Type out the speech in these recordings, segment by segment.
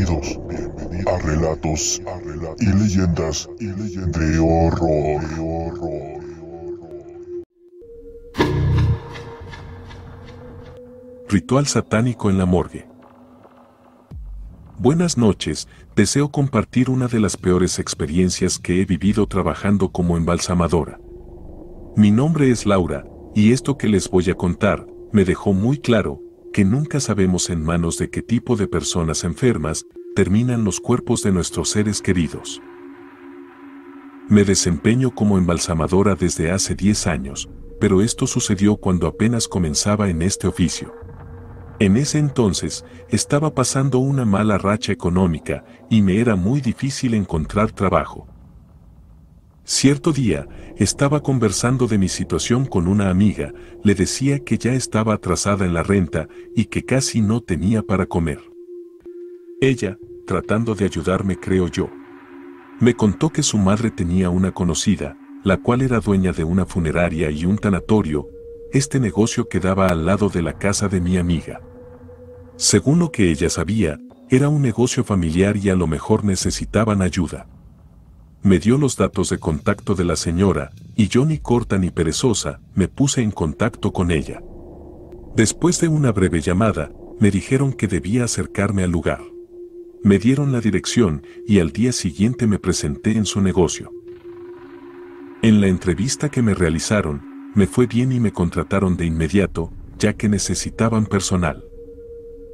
Bienvenidos a relatos y leyendas de horror. Ritual satánico en la morgue. Buenas noches, deseo compartir una de las peores experiencias que he vivido trabajando como embalsamadora. Mi nombre es Laura, y esto que les voy a contar me dejó muy claro que nunca sabemos en manos de qué tipo de personas enfermas terminan los cuerpos de nuestros seres queridos. Me desempeño como embalsamadora desde hace 10 años, pero esto sucedió cuando apenas comenzaba en este oficio. En ese entonces, estaba pasando una mala racha económica y me era muy difícil encontrar trabajo. Cierto día, estaba conversando de mi situación con una amiga, le decía que ya estaba atrasada en la renta y que casi no tenía para comer. Ella, tratando de ayudarme, creo yo, me contó que su madre tenía una conocida, la cual era dueña de una funeraria y un tanatorio. Este negocio quedaba al lado de la casa de mi amiga. Según lo que ella sabía, era un negocio familiar y a lo mejor necesitaban ayuda. Me dio los datos de contacto de la señora, y yo ni corta ni perezosa, me puse en contacto con ella. Después de una breve llamada, me dijeron que debía acercarme al lugar. Me dieron la dirección, y al día siguiente me presenté en su negocio. En la entrevista que me realizaron, me fue bien y me contrataron de inmediato, ya que necesitaban personal.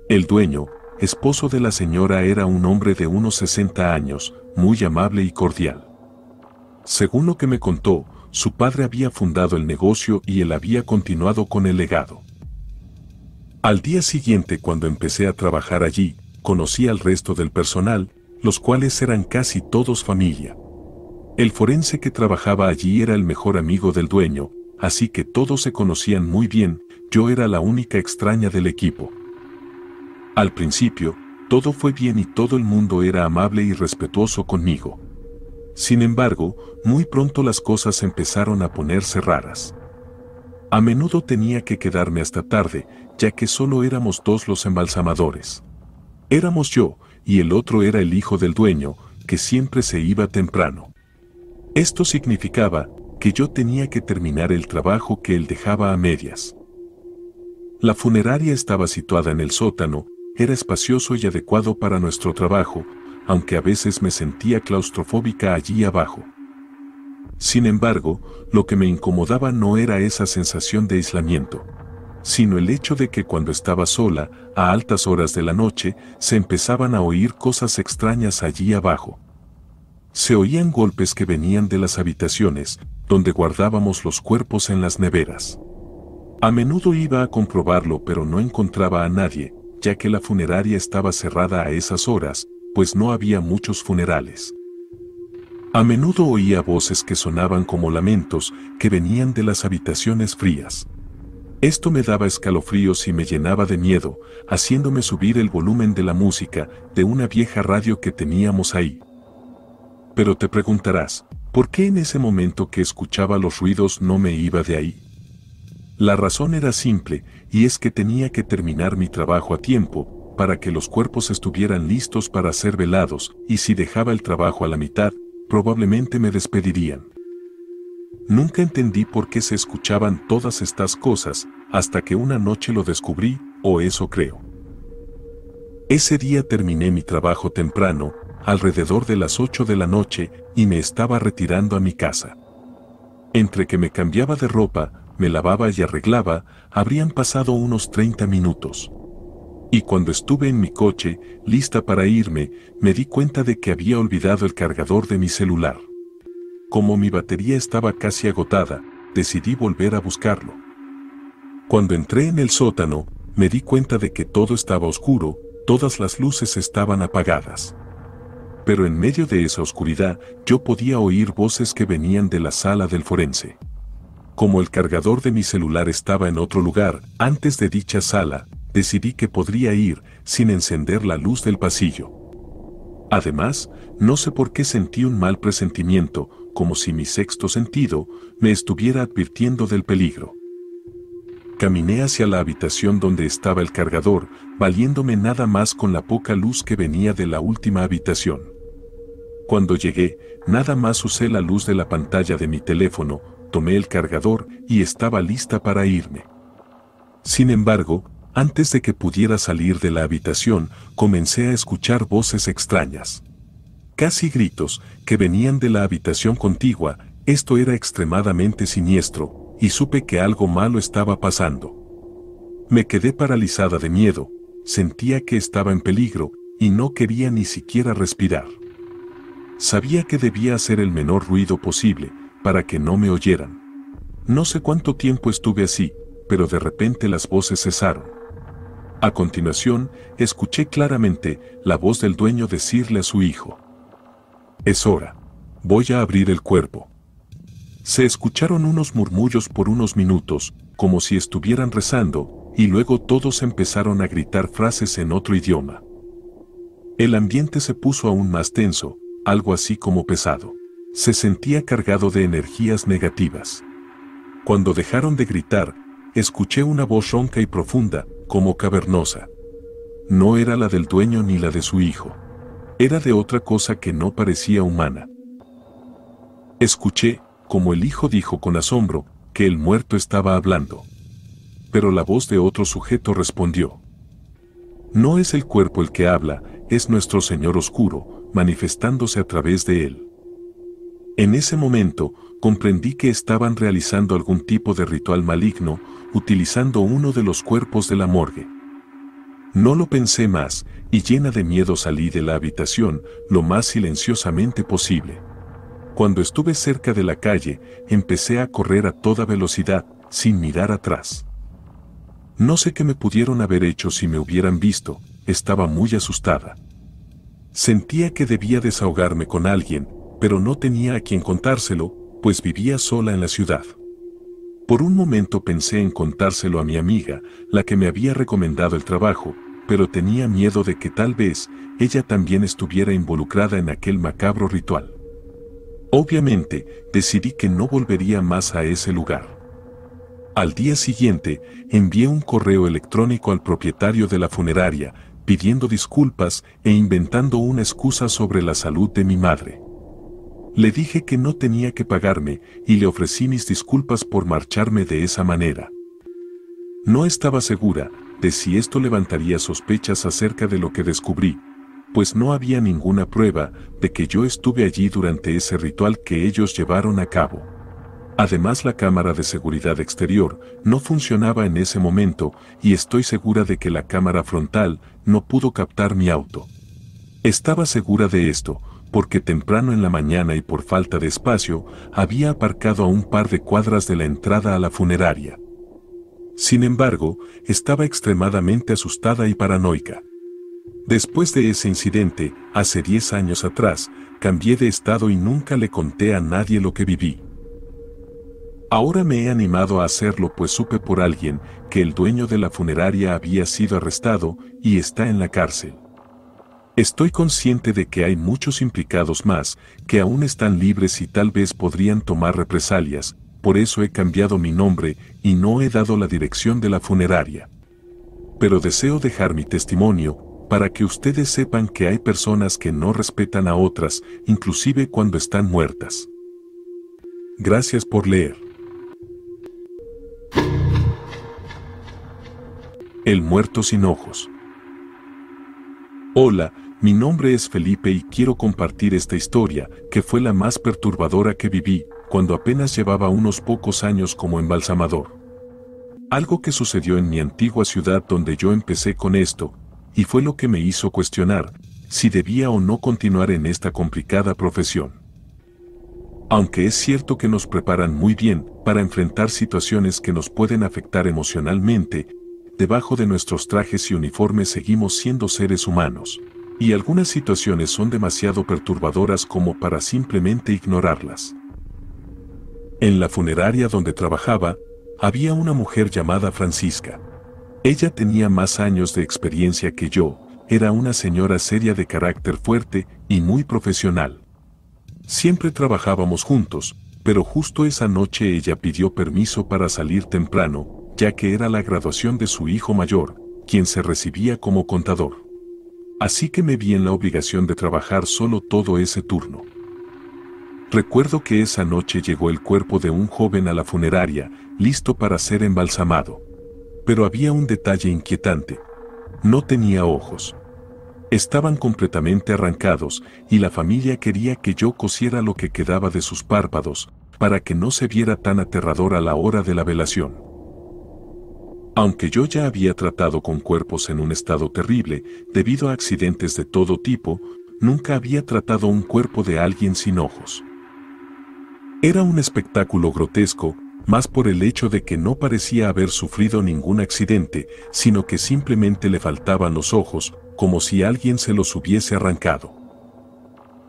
El dueño, esposo de la señora, era un hombre de unos 60 años, muy amable y cordial. Según lo que me contó, su padre había fundado el negocio y él había continuado con el legado. Al día siguiente, cuando empecé a trabajar allí, conocí al resto del personal, los cuales eran casi todos familia. El forense que trabajaba allí era el mejor amigo del dueño, así que todos se conocían muy bien, yo era la única extraña del equipo. Al principio, todo fue bien y todo el mundo era amable y respetuoso conmigo. Sin embargo, muy pronto las cosas empezaron a ponerse raras. A menudo tenía que quedarme hasta tarde, ya que solo éramos dos los embalsamadores. Éramos yo, y el otro era el hijo del dueño, que siempre se iba temprano. Esto significaba que yo tenía que terminar el trabajo que él dejaba a medias. La funeraria estaba situada en el sótano, era espacioso y adecuado para nuestro trabajo, aunque a veces me sentía claustrofóbica allí abajo. Sin embargo, lo que me incomodaba no era esa sensación de aislamiento, sino el hecho de que cuando estaba sola, a altas horas de la noche, se empezaban a oír cosas extrañas allí abajo. Se oían golpes que venían de las habitaciones, donde guardábamos los cuerpos en las neveras. A menudo iba a comprobarlo, pero no encontraba a nadie, ya que la funeraria estaba cerrada a esas horas, pues no había muchos funerales. A menudo oía voces que sonaban como lamentos, que venían de las habitaciones frías. Esto me daba escalofríos y me llenaba de miedo, haciéndome subir el volumen de la música de una vieja radio que teníamos ahí. Pero te preguntarás, ¿por qué en ese momento que escuchaba los ruidos no me iba de ahí? La razón era simple, y es que tenía que terminar mi trabajo a tiempo, para que los cuerpos estuvieran listos para ser velados, y si dejaba el trabajo a la mitad, probablemente me despedirían. Nunca entendí por qué se escuchaban todas estas cosas, hasta que una noche lo descubrí, o eso creo. Ese día terminé mi trabajo temprano, alrededor de las 8 de la noche, y me estaba retirando a mi casa. Entre que me cambiaba de ropa, me lavaba y arreglaba, habrían pasado unos 30 minutos. Y cuando estuve en mi coche, lista para irme, me di cuenta de que había olvidado el cargador de mi celular. Como mi batería estaba casi agotada, decidí volver a buscarlo. Cuando entré en el sótano, me di cuenta de que todo estaba oscuro, todas las luces estaban apagadas. Pero en medio de esa oscuridad, yo podía oír voces que venían de la sala del forense. Como el cargador de mi celular estaba en otro lugar, antes de dicha sala, decidí que podría ir sin encender la luz del pasillo. Además, no sé por qué sentí un mal presentimiento, como si mi sexto sentido me estuviera advirtiendo del peligro. Caminé hacia la habitación donde estaba el cargador, valiéndome nada más con la poca luz que venía de la última habitación. Cuando llegué, nada más usé la luz de la pantalla de mi teléfono, tomé el cargador y estaba lista para irme. Sin embargo, antes de que pudiera salir de la habitación, comencé a escuchar voces extrañas. Casi gritos, que venían de la habitación contigua. Esto era extremadamente siniestro, y supe que algo malo estaba pasando. Me quedé paralizada de miedo, sentía que estaba en peligro, y no quería ni siquiera respirar. Sabía que debía hacer el menor ruido posible, para que no me oyeran. No sé cuánto tiempo estuve así, pero de repente las voces cesaron. A continuación, escuché claramente la voz del dueño decirle a su hijo: «Es hora, voy a abrir el cuerpo». Se escucharon unos murmullos por unos minutos, como si estuvieran rezando, y luego todos empezaron a gritar frases en otro idioma. El ambiente se puso aún más tenso, algo así como pesado. Se sentía cargado de energías negativas. Cuando dejaron de gritar, escuché una voz ronca y profunda, como cavernosa. No era la del dueño ni la de su hijo. Era de otra cosa que no parecía humana. Escuché, como el hijo dijo con asombro, que el muerto estaba hablando. Pero la voz de otro sujeto respondió: «No es el cuerpo el que habla, es nuestro Señor Oscuro, manifestándose a través de él». En ese momento, comprendí que estaban realizando algún tipo de ritual maligno, utilizando uno de los cuerpos de la morgue. No lo pensé más, y llena de miedo salí de la habitación lo más silenciosamente posible. Cuando estuve cerca de la calle, empecé a correr a toda velocidad, sin mirar atrás. No sé qué me pudieron haber hecho si me hubieran visto, estaba muy asustada. Sentía que debía desahogarme con alguien, pero no tenía a quien contárselo, pues vivía sola en la ciudad. Por un momento pensé en contárselo a mi amiga, la que me había recomendado el trabajo, pero tenía miedo de que tal vez ella también estuviera involucrada en aquel macabro ritual. Obviamente, decidí que no volvería más a ese lugar. Al día siguiente, envié un correo electrónico al propietario de la funeraria, pidiendo disculpas e inventando una excusa sobre la salud de mi madre. Le dije que no tenía que pagarme y le ofrecí mis disculpas por marcharme de esa manera. No estaba segura de si esto levantaría sospechas acerca de lo que descubrí, pues no había ninguna prueba de que yo estuve allí durante ese ritual que ellos llevaron a cabo. Además, la cámara de seguridad exterior no funcionaba en ese momento y estoy segura de que la cámara frontal no pudo captar mi auto. Estaba segura de esto, porque temprano en la mañana y por falta de espacio, había aparcado a un par de cuadras de la entrada a la funeraria. Sin embargo, estaba extremadamente asustada y paranoica. Después de ese incidente, hace 10 años atrás, cambié de estado y nunca le conté a nadie lo que viví. Ahora me he animado a hacerlo, pues supe por alguien que el dueño de la funeraria había sido arrestado y está en la cárcel. Estoy consciente de que hay muchos implicados más que aún están libres y tal vez podrían tomar represalias, por eso he cambiado mi nombre y no he dado la dirección de la funeraria. Pero deseo dejar mi testimonio para que ustedes sepan que hay personas que no respetan a otras, inclusive cuando están muertas. Gracias por leer. El muerto sin ojos. Hola, mi nombre es Felipe y quiero compartir esta historia, que fue la más perturbadora que viví, cuando apenas llevaba unos pocos años como embalsamador. Algo que sucedió en mi antigua ciudad donde yo empecé con esto, y fue lo que me hizo cuestionar si debía o no continuar en esta complicada profesión. Aunque es cierto que nos preparan muy bien para enfrentar situaciones que nos pueden afectar emocionalmente, debajo de nuestros trajes y uniformes seguimos siendo seres humanos, y algunas situaciones son demasiado perturbadoras como para simplemente ignorarlas. En la funeraria donde trabajaba, había una mujer llamada Francisca. Ella tenía más años de experiencia que yo, era una señora seria de carácter fuerte y muy profesional. Siempre trabajábamos juntos, pero justo esa noche ella pidió permiso para salir temprano, ya que era la graduación de su hijo mayor, quien se recibía como contador. Así que me vi en la obligación de trabajar solo todo ese turno. Recuerdo que esa noche llegó el cuerpo de un joven a la funeraria, listo para ser embalsamado. Pero había un detalle inquietante. No tenía ojos. Estaban completamente arrancados y la familia quería que yo cosiera lo que quedaba de sus párpados, para que no se viera tan aterrador a la hora de la velación. Aunque yo ya había tratado con cuerpos en un estado terrible, debido a accidentes de todo tipo, nunca había tratado un cuerpo de alguien sin ojos. Era un espectáculo grotesco, más por el hecho de que no parecía haber sufrido ningún accidente, sino que simplemente le faltaban los ojos, como si alguien se los hubiese arrancado.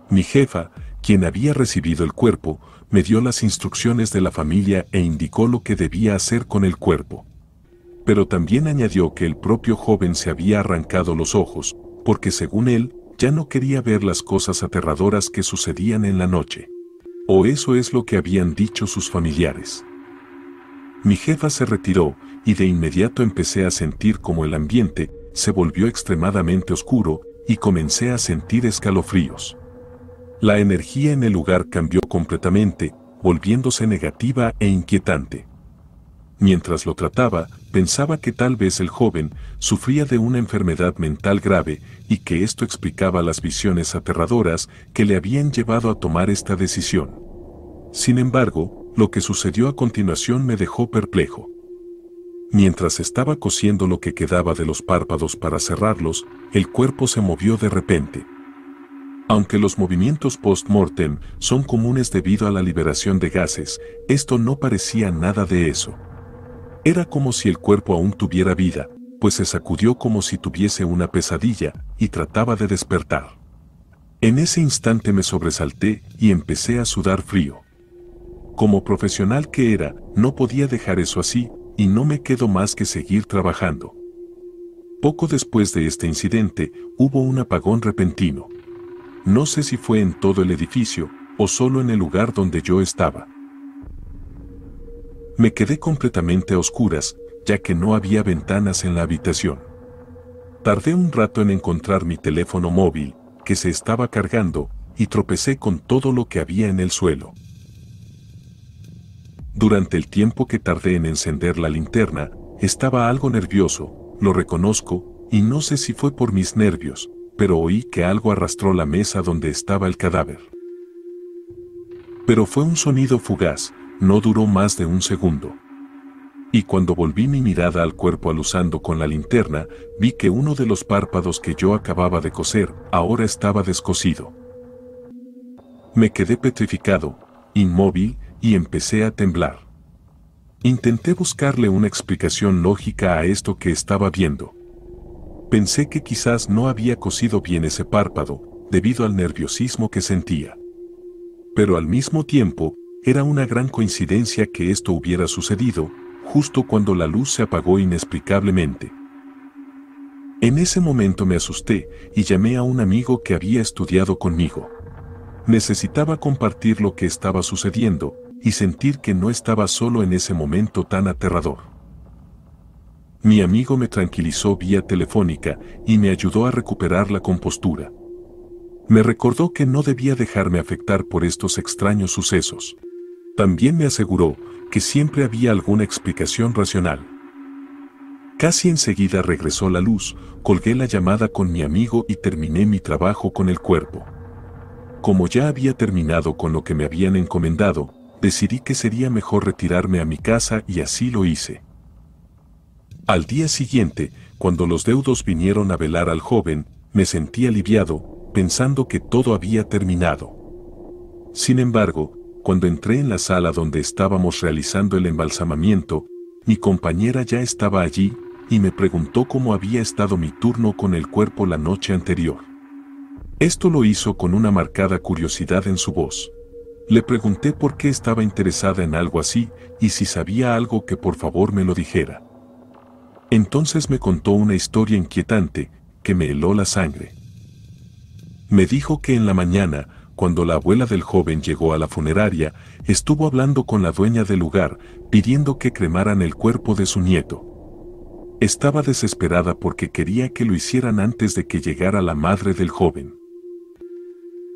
Mi jefa, quien había recibido el cuerpo, me dio las instrucciones de la familia e indicó lo que debía hacer con el cuerpo. Pero también añadió que el propio joven se había arrancado los ojos, porque según él, ya no quería ver las cosas aterradoras que sucedían en la noche. O eso es lo que habían dicho sus familiares. Mi jefa se retiró, y de inmediato empecé a sentir como el ambiente se volvió extremadamente oscuro, y comencé a sentir escalofríos. La energía en el lugar cambió completamente, volviéndose negativa e inquietante. Mientras lo trataba, pensaba que tal vez el joven sufría de una enfermedad mental grave y que esto explicaba las visiones aterradoras que le habían llevado a tomar esta decisión. Sin embargo, lo que sucedió a continuación me dejó perplejo. Mientras estaba cosiendo lo que quedaba de los párpados para cerrarlos, el cuerpo se movió de repente. Aunque los movimientos post-mortem son comunes debido a la liberación de gases, esto no parecía nada de eso. Era como si el cuerpo aún tuviera vida, pues se sacudió como si tuviese una pesadilla y trataba de despertar. En ese instante me sobresalté y empecé a sudar frío. Como profesional que era, no podía dejar eso así y no me quedó más que seguir trabajando. Poco después de este incidente, hubo un apagón repentino. No sé si fue en todo el edificio o solo en el lugar donde yo estaba. Me quedé completamente a oscuras, ya que no había ventanas en la habitación. Tardé un rato en encontrar mi teléfono móvil, que se estaba cargando, y tropecé con todo lo que había en el suelo. Durante el tiempo que tardé en encender la linterna, estaba algo nervioso, lo reconozco, y no sé si fue por mis nervios, pero oí que algo arrastró la mesa donde estaba el cadáver. Pero fue un sonido fugaz. No duró más de un segundo. Y cuando volví mi mirada al cuerpo aluzando con la linterna, vi que uno de los párpados que yo acababa de coser ahora estaba descosido. Me quedé petrificado, inmóvil, y empecé a temblar. Intenté buscarle una explicación lógica a esto que estaba viendo. Pensé que quizás no había cosido bien ese párpado, debido al nerviosismo que sentía. Pero al mismo tiempo, era una gran coincidencia que esto hubiera sucedido, justo cuando la luz se apagó inexplicablemente. En ese momento me asusté y llamé a un amigo que había estudiado conmigo. Necesitaba compartir lo que estaba sucediendo y sentir que no estaba solo en ese momento tan aterrador. Mi amigo me tranquilizó vía telefónica y me ayudó a recuperar la compostura. Me recordó que no debía dejarme afectar por estos extraños sucesos. También me aseguró que siempre había alguna explicación racional. Casi enseguida regresó la luz, colgué la llamada con mi amigo y terminé mi trabajo con el cuerpo. Como ya había terminado con lo que me habían encomendado, decidí que sería mejor retirarme a mi casa y así lo hice. Al día siguiente, cuando los deudos vinieron a velar al joven, me sentí aliviado, pensando que todo había terminado. Sin embargo, cuando entré en la sala donde estábamos realizando el embalsamamiento, mi compañera ya estaba allí y me preguntó cómo había estado mi turno con el cuerpo la noche anterior. Esto lo hizo con una marcada curiosidad en su voz. Le pregunté por qué estaba interesada en algo así y si sabía algo que por favor me lo dijera. Entonces me contó una historia inquietante que me heló la sangre. Me dijo que en la mañana, Cuando la abuela del joven llegó a la funeraria, estuvo hablando con la dueña del lugar, pidiendo que cremaran el cuerpo de su nieto. Estaba desesperada porque quería que lo hicieran antes de que llegara la madre del joven.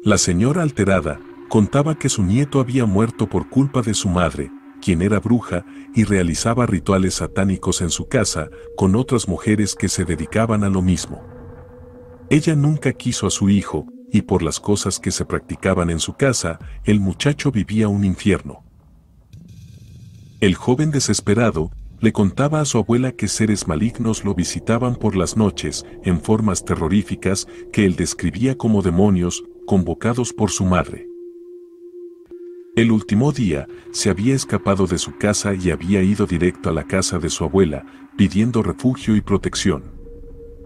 La señora, alterada, contaba que su nieto había muerto por culpa de su madre, quien era bruja y realizaba rituales satánicos en su casa con otras mujeres que se dedicaban a lo mismo. Ella nunca quiso a su hijo, y por las cosas que se practicaban en su casa, el muchacho vivía un infierno. El joven, desesperado, le contaba a su abuela que seres malignos lo visitaban por las noches, en formas terroríficas que él describía como demonios, convocados por su madre. El último día, se había escapado de su casa y había ido directo a la casa de su abuela, pidiendo refugio y protección.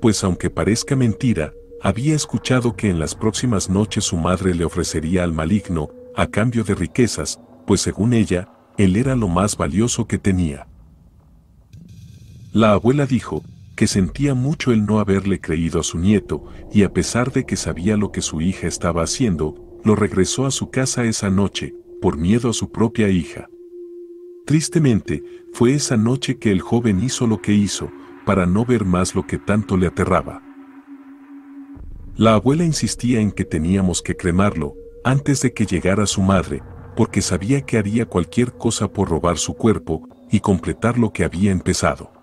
Pues aunque parezca mentira, había escuchado que en las próximas noches su madre le ofrecería al maligno, a cambio de riquezas, pues según ella, él era lo más valioso que tenía. La abuela dijo que sentía mucho el no haberle creído a su nieto, y a pesar de que sabía lo que su hija estaba haciendo, lo regresó a su casa esa noche, por miedo a su propia hija. Tristemente, fue esa noche que el joven hizo lo que hizo, para no ver más lo que tanto le aterraba. La abuela insistía en que teníamos que cremarlo, antes de que llegara su madre, porque sabía que haría cualquier cosa por robar su cuerpo, y completar lo que había empezado.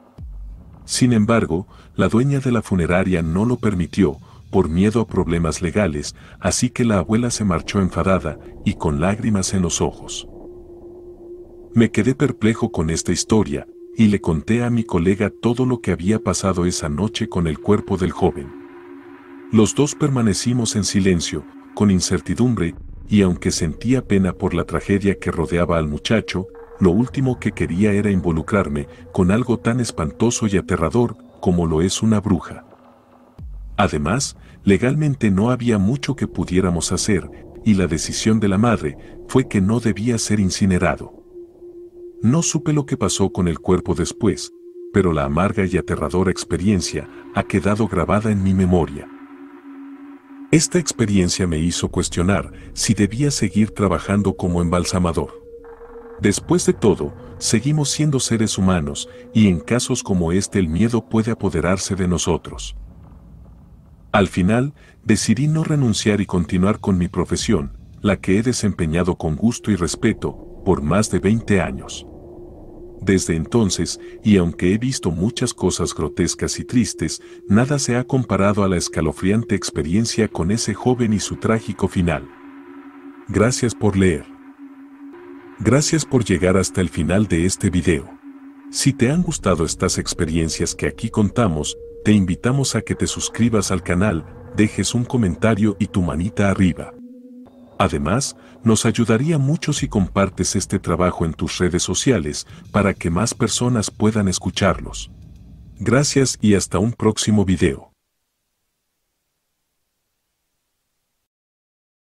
Sin embargo, la dueña de la funeraria no lo permitió, por miedo a problemas legales, así que la abuela se marchó enfadada y con lágrimas en los ojos. Me quedé perplejo con esta historia, y le conté a mi colega todo lo que había pasado esa noche con el cuerpo del joven. Los dos permanecimos en silencio, con incertidumbre, y aunque sentía pena por la tragedia que rodeaba al muchacho, lo último que quería era involucrarme con algo tan espantoso y aterrador como lo es una bruja. Además, legalmente no había mucho que pudiéramos hacer, y la decisión de la madre fue que no debía ser incinerado. No supe lo que pasó con el cuerpo después, pero la amarga y aterradora experiencia ha quedado grabada en mi memoria. Esta experiencia me hizo cuestionar si debía seguir trabajando como embalsamador. Después de todo, seguimos siendo seres humanos, y en casos como este el miedo puede apoderarse de nosotros. Al final, decidí no renunciar y continuar con mi profesión, la que he desempeñado con gusto y respeto, por más de 20 años. Desde entonces, y aunque he visto muchas cosas grotescas y tristes, nada se ha comparado a la escalofriante experiencia con ese joven y su trágico final. Gracias por leer. Gracias por llegar hasta el final de este video. Si te han gustado estas experiencias que aquí contamos, te invitamos a que te suscribas al canal, dejes un comentario y tu manita arriba. Además, nos ayudaría mucho si compartes este trabajo en tus redes sociales para que más personas puedan escucharlos. Gracias y hasta un próximo video.